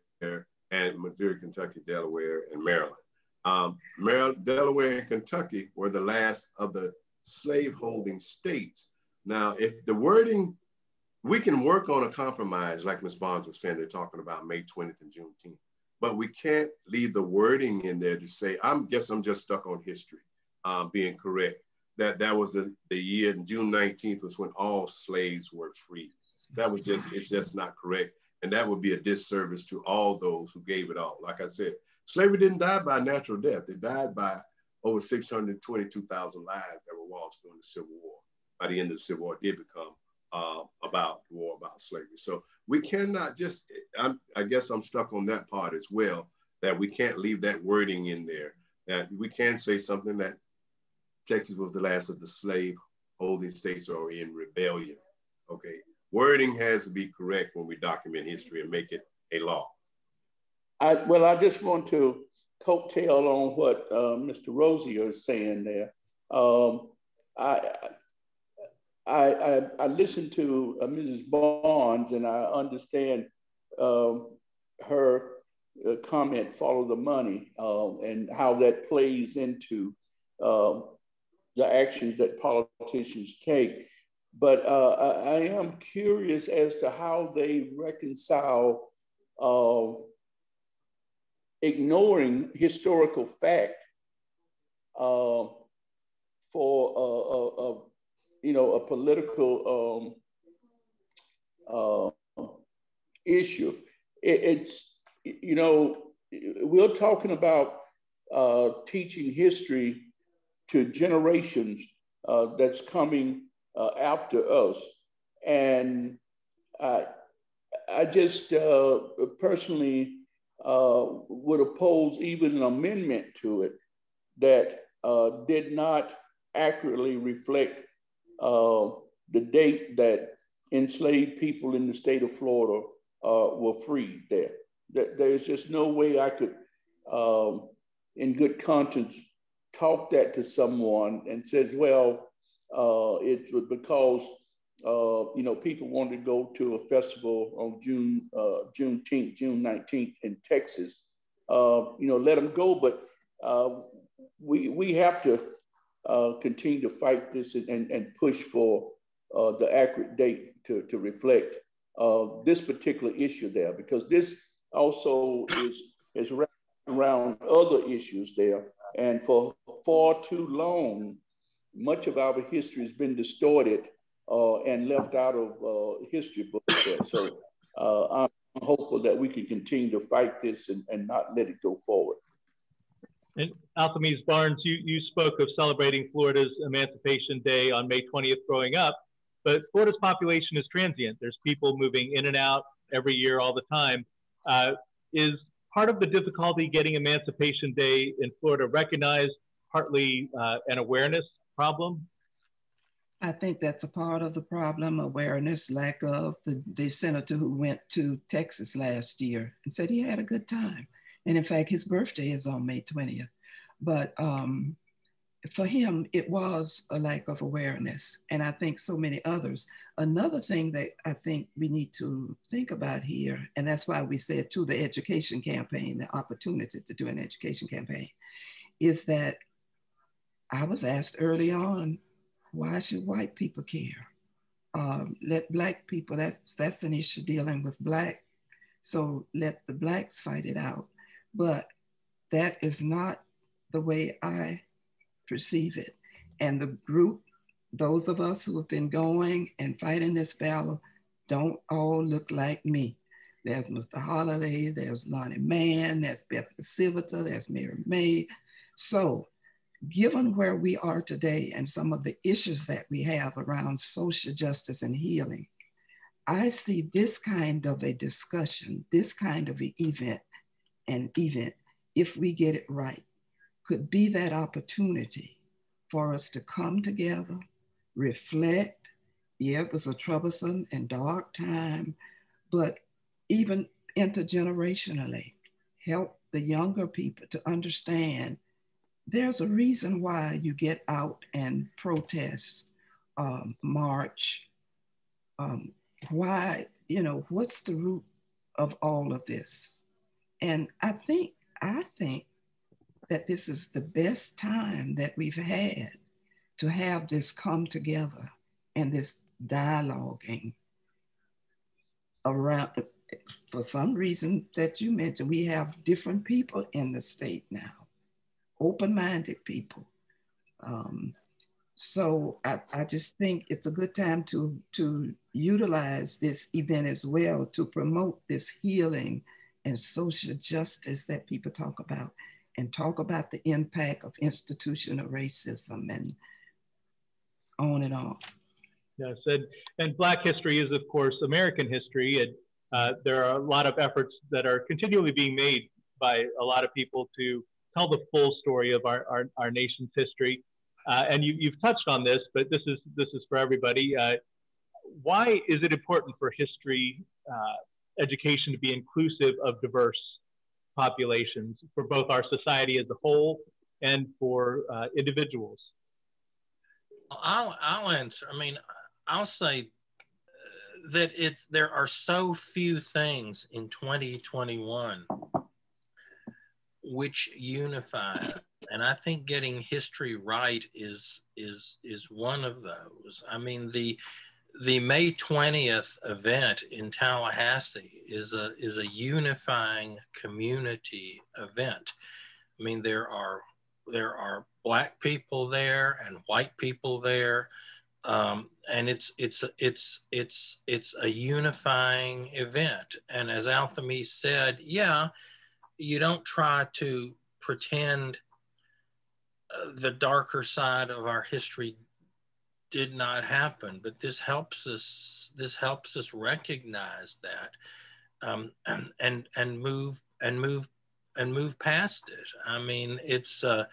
and Missouri, Kentucky, Delaware, and Maryland. Um, Maryland, Delaware, and Kentucky were the last of the slaveholding states. Now, if the wording, we can work on a compromise, like Miz Barnes was saying, they're talking about May twentieth and Juneteenth, but we can't leave the wording in there to say, I guess I'm just stuck on history um, being correct. That that was the, the year, June nineteenth was when all slaves were free. That was just, it's just not correct. And that would be a disservice to all those who gave it all. Like I said, slavery didn't die by natural death. It died by over six hundred twenty-two thousand lives that were lost during the Civil War. By the end of the Civil War, it did become uh, about war, about slavery. So we cannot just, I'm, I guess I'm stuck on that part as well, that we can't leave that wording in there. That we can say something that Texas was the last of the slave holding states or in rebellion, okay? Wording has to be correct when we document history and make it a law. I, well, I just want to coattail on what uh, Mister Rosier is saying there. Um, I, I, I, I listened to uh, Missus Barnes, and I understand uh, her uh, comment, follow the money, uh, and how that plays into uh, the actions that politicians take. But uh, I, I am curious as to how they reconcile uh, ignoring historical fact uh, for a, a, a, you know, a political um, uh, issue. It, it's, you know, we're talking about uh, teaching history to generations uh, that's coming Uh, after us. And I, I just uh, personally uh, would oppose even an amendment to it that uh, did not accurately reflect uh, the date that enslaved people in the state of Florida uh, were freed there. There's just no way I could, um, in good conscience, talk that to someone and says, well, Uh, it was because, uh, you know, people wanted to go to a festival on June, uh, Juneteenth, June nineteenth in Texas. Uh, you know, let them go, but uh, we, we have to uh, continue to fight this and, and, and push for uh, the accurate date to, to reflect uh, this particular issue there, because this also is, is wrapped around other issues there. And for far too long, much of our history has been distorted uh, and left out of uh, history books. So uh, I'm hopeful that we can continue to fight this and, and not let it go forward. And Althemese Barnes, you, you spoke of celebrating Florida's Emancipation Day on May twentieth growing up, but Florida's population is transient. There's people moving in and out every year all the time. Uh, is part of the difficulty getting Emancipation Day in Florida recognized partly uh, an awareness problem? I think that's a part of the problem, awareness, lack of. The, the senator who went to Texas last year and said he had a good time. And in fact, his birthday is on May twentieth. But um, for him, it was a lack of awareness. And I think so many others. Another thing that I think we need to think about here, and that's why we said to the education campaign, the opportunity to do an education campaign, is that I was asked early on, why should white people care? Um, let black people, that's, that's an issue dealing with black, so let the blacks fight it out. But that is not the way I perceive it. And the group, those of us who have been going and fighting this battle, don't all look like me. There's Mister Holladay, there's Lonnie Mann, there's Beth Sivita, there's Mary May. So, given where we are today and some of the issues that we have around social justice and healing, I see this kind of a discussion, this kind of an event an event, if we get it right, could be that opportunity for us to come together, reflect. Yeah, it was a troublesome and dark time, but even intergenerationally, help the younger people to understand there's a reason why you get out and protest, um, march, um, why, you know, what's the root of all of this? And I think, I think that this is the best time that we've had to have this come together and this dialoguing around. For some reason that you mentioned, we have different people in the state now, open-minded people. Um, so I, I just think it's a good time to, to utilize this event as well to promote this healing and social justice that people talk about, and talk about the impact of institutional racism and on and on. Yes, and, and Black history is, of course, American history. And uh, there are a lot of efforts that are continually being made by a lot of people to tell the full story of our, our, our nation's history. Uh, and you, you've touched on this, but this is, this is for everybody. Uh, why is it important for history uh, education to be inclusive of diverse populations for both our society as a whole and for uh, individuals? I'll, I'll answer. I mean, I'll say that it's, there are so few things in twenty twenty-one which unify, and I think getting history right is is is one of those. I mean, the the May twentieth event in Tallahassee is a is a unifying community event. I mean, there are there are Black people there and white people there, um, and it's it's it's it's it's a unifying event. And as Althemese said, yeah. You don't try to pretend uh, the darker side of our history did not happen, but this helps us, this helps us recognize that um, and, and, and move and move and move past it. I mean, it's, uh,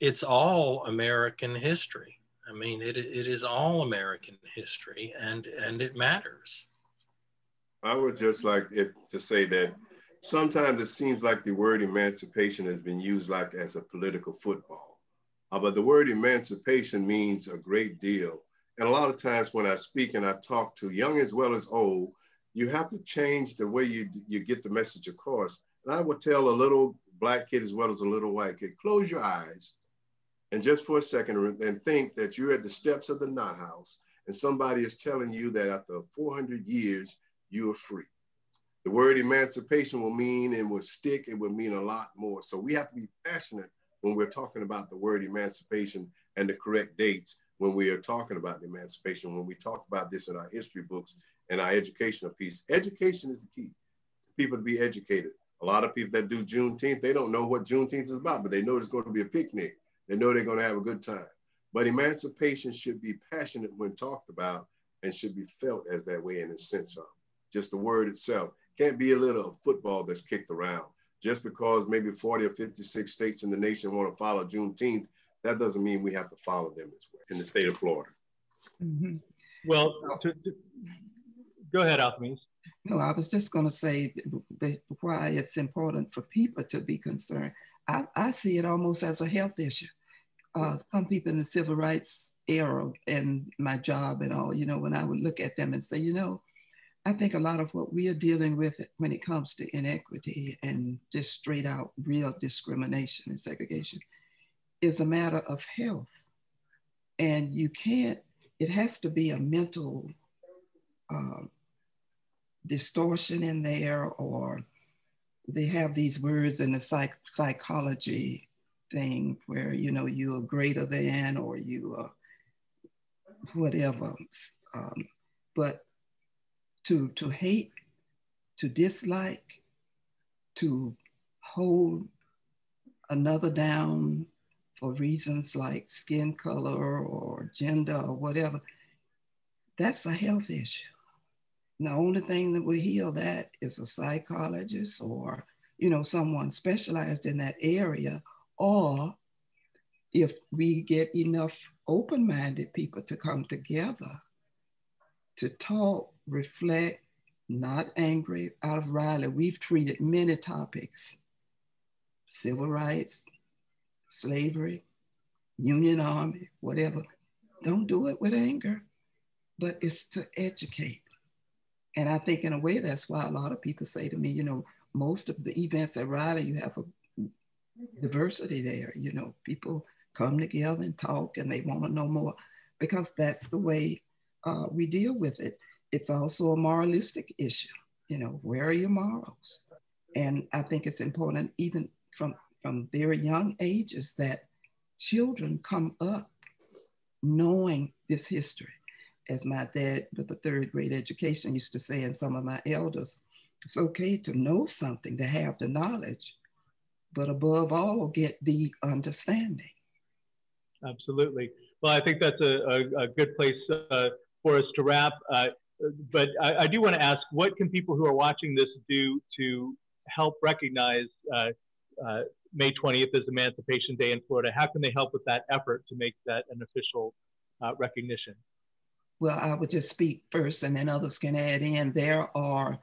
it's all American history. I mean, it, it is all American history, and, and it matters. I would just like it to say that sometimes it seems like the word emancipation has been used like as a political football, uh, but the word emancipation means a great deal. And a lot of times when I speak and I talk to young as well as old, you have to change the way you, you get the message across. And I would tell a little Black kid as well as a little white kid, close your eyes and just for a second and think that you're at the steps of the Knott House and somebody is telling you that after four hundred years, you are free. The word emancipation will mean and will stick, it will mean a lot more. So we have to be passionate when we're talking about the word emancipation and the correct dates when we are talking about emancipation, when we talk about this in our history books and our educational piece. Education is the key. People to be educated. A lot of people that do Juneteenth, they don't know what Juneteenth is about, but they know there's going to be a picnic. They know they're going to have a good time. But emancipation should be passionate when talked about and should be felt as that way in a sense of just the word itself. Can't be a little football that's kicked around. Just because maybe forty or fifty-six states in the nation want to follow Juneteenth, that doesn't mean we have to follow them as well in the state of Florida. Mm-hmm. Well, to, to, go ahead, Althemese. No, I was just going to say that why it's important for people to be concerned. I, I see it almost as a health issue. Uh, some people in the civil rights era and my job and all, you know, when I would look at them and say, you know, I think a lot of what we are dealing with when it comes to inequity and just straight out real discrimination and segregation is a matter of health. And you can't, it has to be a mental uh, distortion in there, or they have these words in the psych psychology thing where, you know, you are greater than or you are whatever. Um, but To, to hate, to dislike, to hold another down for reasons like skin color or gender or whatever, that's a health issue. And the only thing that will heal that is a psychologist or you know, someone specialized in that area, or if we get enough open-minded people to come together to talk, reflect, not angry. Out of Riley, we've treated many topics: civil rights, slavery, Union Army, whatever. Don't do it with anger, but it's to educate. And I think in a way, that's why a lot of people say to me, you know, most of the events at Riley, you have a diversity there. You know, people come together and talk and they want to know more, because that's the way uh, we deal with it. It's also a moralistic issue. You know, where are your morals? And I think it's important, even from, from very young ages, that children come up knowing this history. As my dad with the third grade education used to say, and some of my elders, it's okay to know something, to have the knowledge, but above all, get the understanding. Absolutely. Well, I think that's a, a, a good place uh, for us to wrap. Uh, but I, I do want to ask, what can people who are watching this do to help recognize uh, uh, May twentieth as Emancipation Day in Florida? How can they help with that effort to make that an official uh, recognition? Well, I would just speak first and then others can add in. There are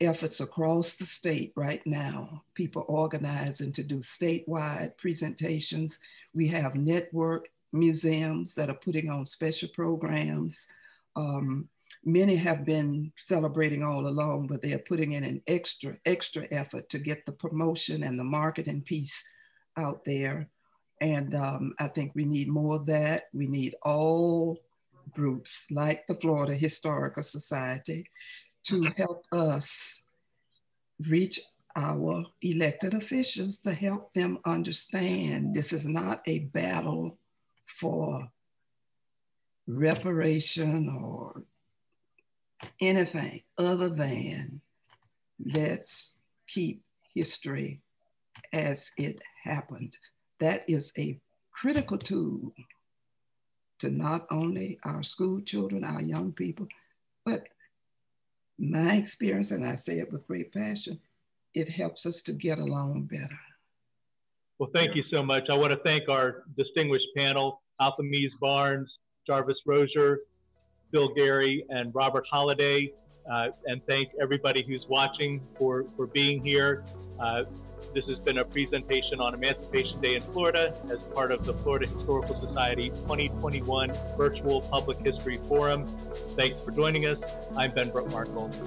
efforts across the state right now, people organizing to do statewide presentations. We have network museums that are putting on special programs. Um, many have been celebrating all along, but they are putting in an extra, extra effort to get the promotion and the marketing piece out there. And um, I think we need more of that. We need all groups like the Florida Historical Society to help us reach our elected officials, to help them understand this is not a battle for reparation or anything other than let's keep history as it happened. That is a critical tool to not only our school children, our young people, but my experience, and I say it with great passion, it helps us to get along better. Well, thank you so much. I want to thank our distinguished panel, Althemese Barnes, Jarvis Rosier, Bill Gary, and Robert Holladay, uh, and thank everybody who's watching for, for being here. Uh, this has been a presentation on Emancipation Day in Florida as part of the Florida Historical Society twenty twenty-one Virtual Public History Forum. Thanks for joining us. I'm Ben Brotemarkle.